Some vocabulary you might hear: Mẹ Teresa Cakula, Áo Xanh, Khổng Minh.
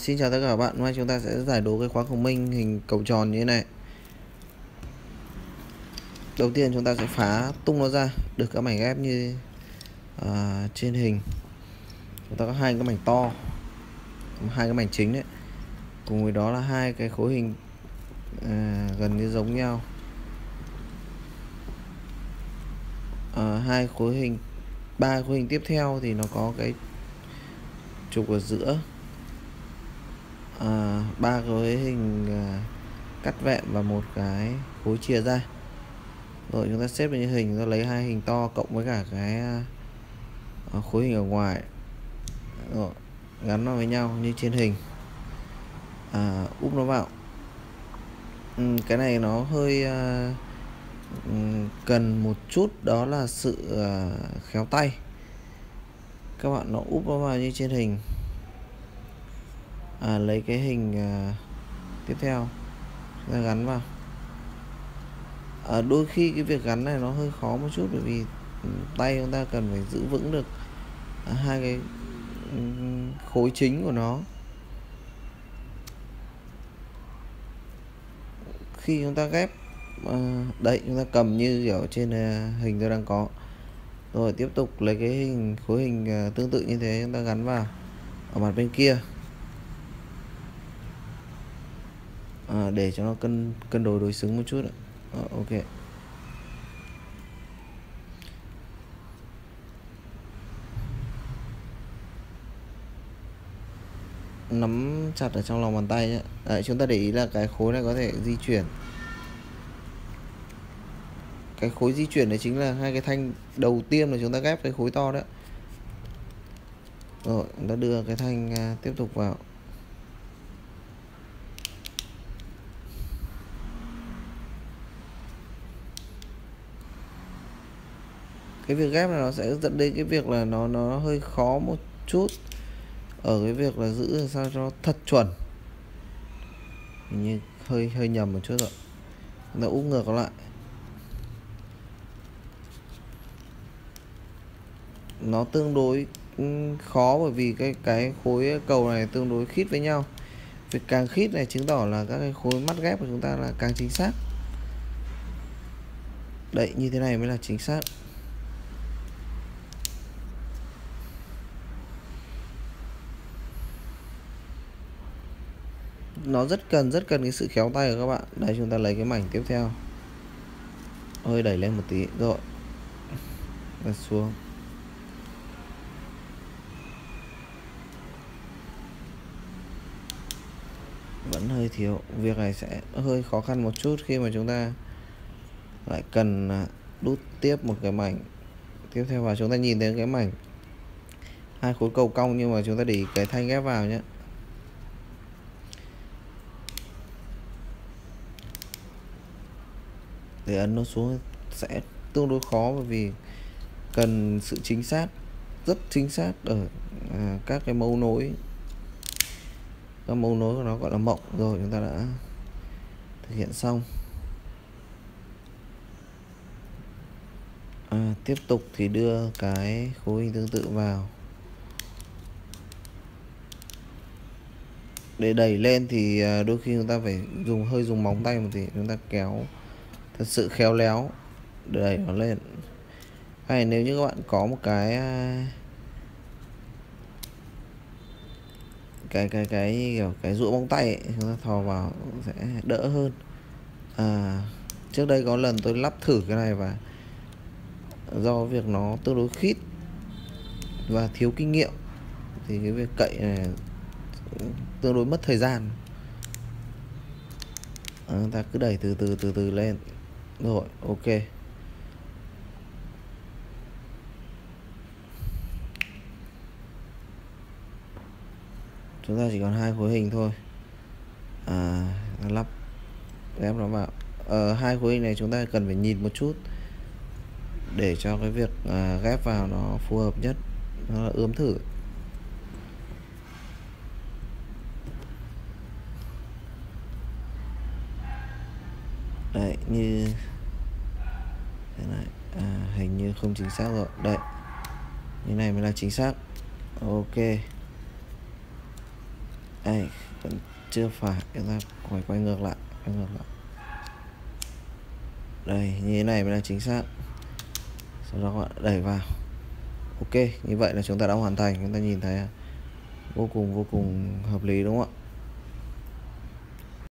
Xin chào tất cả các bạn, hôm nay chúng ta sẽ giải đố cái khóa Khổng Minh hình cầu tròn như thế này. Đầu tiên chúng ta sẽ phá tung nó ra được các mảnh ghép như trên hình. Chúng ta có hai cái mảnh to, hai cái mảnh chính đấy, cùng với đó là hai cái khối hình gần như giống nhau, ba khối hình tiếp theo thì nó có cái trục ở giữa, ba khối hình cắt vẹn và một cái khối chia ra. Rồi chúng ta xếp vào như hình, rồi lấy hai hình to cộng với cả cái khối hình ở ngoài, rồi gắn nó với nhau như trên hình, úp nó vào. Cái này nó hơi cần một chút, đó là sự khéo tay các bạn. Nó úp nó vào như trên hình. Lấy cái hình tiếp theo chúng ta gắn vào. Đôi khi cái việc gắn này nó hơi khó một chút, bởi vì tay chúng ta cần phải giữ vững được hai cái khối chính của nó. Khi chúng ta ghép đấy, chúng ta cầm như kiểu trên hình tôi đang có. Rồi tiếp tục lấy cái hình khối hình tương tự như thế, chúng ta gắn vào ở mặt bên kia để cho nó cân đối đối xứng một chút. Ok, nắm chặt ở trong lòng bàn tay nhé. Đấy, chúng ta để ý là cái khối này có thể di chuyển. Cái khối di chuyển đấy chính là hai cái thanh đầu tiên là chúng ta ghép cái khối to đấy. Rồi chúng ta đưa cái thanh tiếp tục vào. Cái việc ghép này nó sẽ dẫn đến cái việc là nó hơi khó một chút ở cái việc là giữ sao cho nó thật chuẩn. Hình như hơi nhầm một chút rồi. Nó úp ngược lại. Nó tương đối khó bởi vì cái khối cầu này tương đối khít với nhau. Việc càng khít này chứng tỏ là các cái khối mắt ghép của chúng ta là càng chính xác. Đấy, như thế này mới là chính xác. Nó rất cần cái sự khéo tay của các bạn. Đây, chúng ta lấy cái mảnh tiếp theo, hơi đẩy lên một tí rồi đặt xuống. Vẫn hơi thiếu, việc này sẽ hơi khó khăn một chút khi mà chúng ta lại cần đút tiếp một cái mảnh tiếp theo vào. Chúng ta nhìn thấy cái mảnh hai khối cầu cong, nhưng mà chúng ta để ý cái thanh ghép vào nhé. Để ấn nó xuống sẽ tương đối khó bởi vì cần sự chính xác, rất chính xác ở các cái mấu nối. Các mấu nối của nó gọi là mộng. Rồi chúng ta đã thực hiện xong. Tiếp tục thì đưa cái khối hình tương tự vào. Để đẩy lên thì đôi khi chúng ta phải dùng móng tay một tí, chúng ta kéo thật sự khéo léo để đẩy nó lên. Hay nếu như các bạn có một cái rũa bóng tay ấy, chúng ta thò vào sẽ đỡ hơn. Trước đây có lần tôi lắp thử cái này và do việc nó tương đối khít và thiếu kinh nghiệm thì cái việc cậy này tương đối mất thời gian. Chúng ta cứ đẩy từ từ lên. Rồi, ok. Chúng ta chỉ còn hai khối hình thôi. Lắp ghép nó vào. Hai khối hình này chúng ta cần phải nhìn một chút để cho cái việc ghép vào nó phù hợp nhất. Nó là ướm thử. Đấy, như thế này hình như không chính xác rồi. Đấy, như này mới là chính xác. Ok. Đây, vẫn chưa phải, chúng ta phải quay ngược lại, đây như thế này mới là chính xác. Sau đó các bạn đẩy vào. Ok, như vậy là chúng ta đã hoàn thành. Chúng ta nhìn thấy vô cùng hợp lý đúng không ạ?